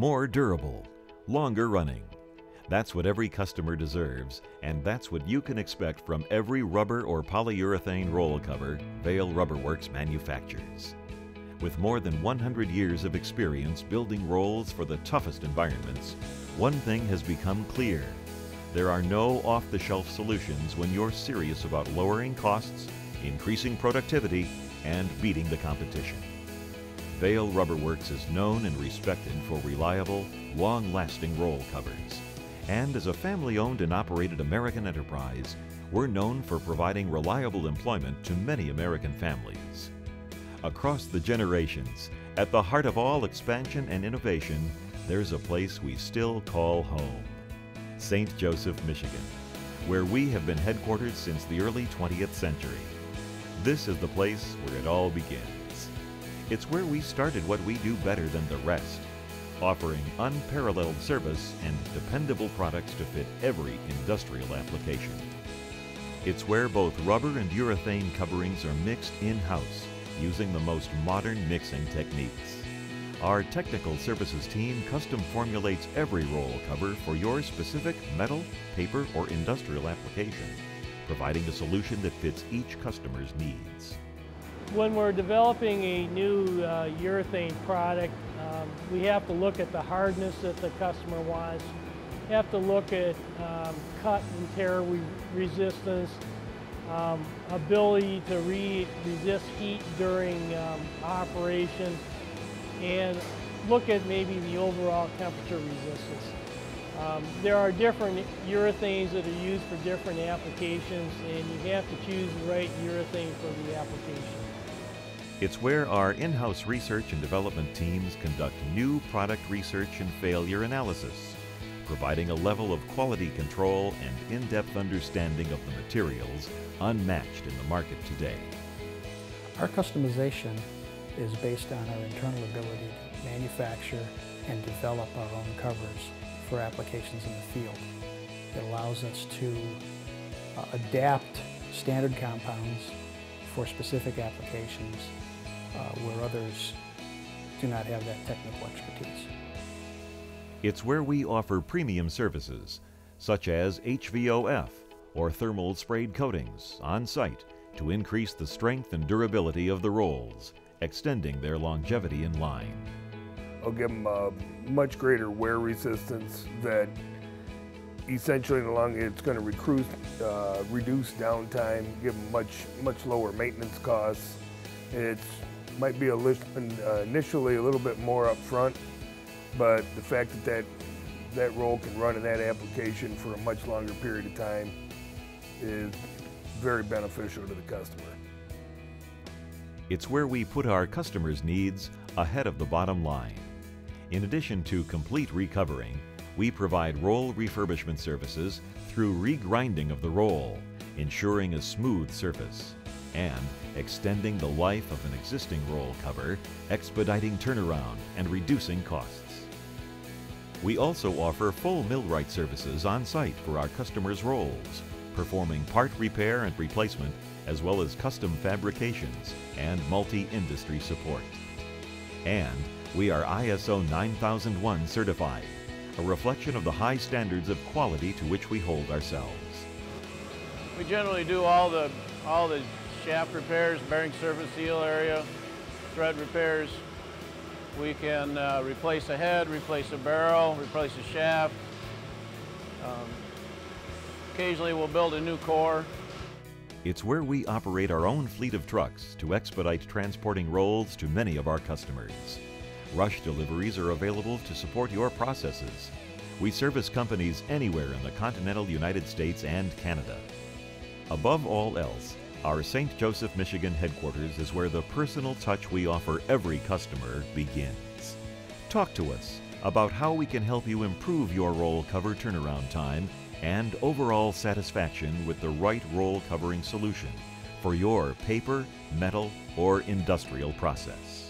more durable, longer running. That's what every customer deserves, and that's what you can expect from every rubber or polyurethane roll cover Vail Rubber Works manufactures. With more than 100 years of experience building rolls for the toughest environments, one thing has become clear. There are no off-the-shelf solutions when you're serious about lowering costs, increasing productivity, and beating the competition. Vail Rubber Works is known and respected for reliable, long-lasting roll covers. And as a family-owned and operated American enterprise, we're known for providing reliable employment to many American families. Across the generations, at the heart of all expansion and innovation, there's a place we still call home, St. Joseph, Michigan, where we have been headquartered since the early 20th century. This is the place where it all begins. It's where we started what we do better than the rest, offering unparalleled service and dependable products to fit every industrial application. It's where both rubber and urethane coverings are mixed in-house using the most modern mixing techniques. Our technical services team custom formulates every roll cover for your specific metal, paper, or industrial application, providing a solution that fits each customer's needs. When we're developing a new urethane product, we have to look at the hardness that the customer wants. We have to look at cut and tear resistance, ability to resist heat during operation, and look at maybe the overall temperature resistance. There are different urethanes that are used for different applications, and you have to choose the right urethane for the application. It's where our in-house research and development teams conduct new product research and failure analysis, providing a level of quality control and in-depth understanding of the materials unmatched in the market today. Our customization is based on our internal ability to manufacture and develop our own covers for applications in the field. It allows us to adapt standard compounds for specific applications where others do not have that technical expertise. It's where we offer premium services such as HVOF or thermal sprayed coatings on site to increase the strength and durability of the rolls, extending their longevity in line. I'll give them a much greater wear resistance that essentially it's going to reduce downtime, give them much lower maintenance costs. It might be initially a little bit more upfront, but the fact that that roll can run in that application for a much longer period of time is very beneficial to the customer. It's where we put our customers' needs ahead of the bottom line. In addition to complete recovering, we provide roll refurbishment services through regrinding of the roll, ensuring a smooth surface, and extending the life of an existing roll cover, expediting turnaround and reducing costs. We also offer full millwright services on site for our customers' rolls, performing part repair and replacement, as well as custom fabrications and multi-industry support. And we are ISO 9001 certified, a reflection of the high standards of quality to which we hold ourselves. We generally do all the shaft repairs, bearing surface seal area, thread repairs. We can replace a head, replace a barrel, replace a shaft. Occasionally we'll build a new core. It's where we operate our own fleet of trucks to expedite transporting rolls to many of our customers. Rush deliveries are available to support your processes. We service companies anywhere in the continental United States and Canada. Above all else, our St. Joseph, Michigan headquarters is where the personal touch we offer every customer begins. Talk to us about how we can help you improve your roll cover turnaround time and overall satisfaction with the right roll covering solution for your paper, metal, or industrial process.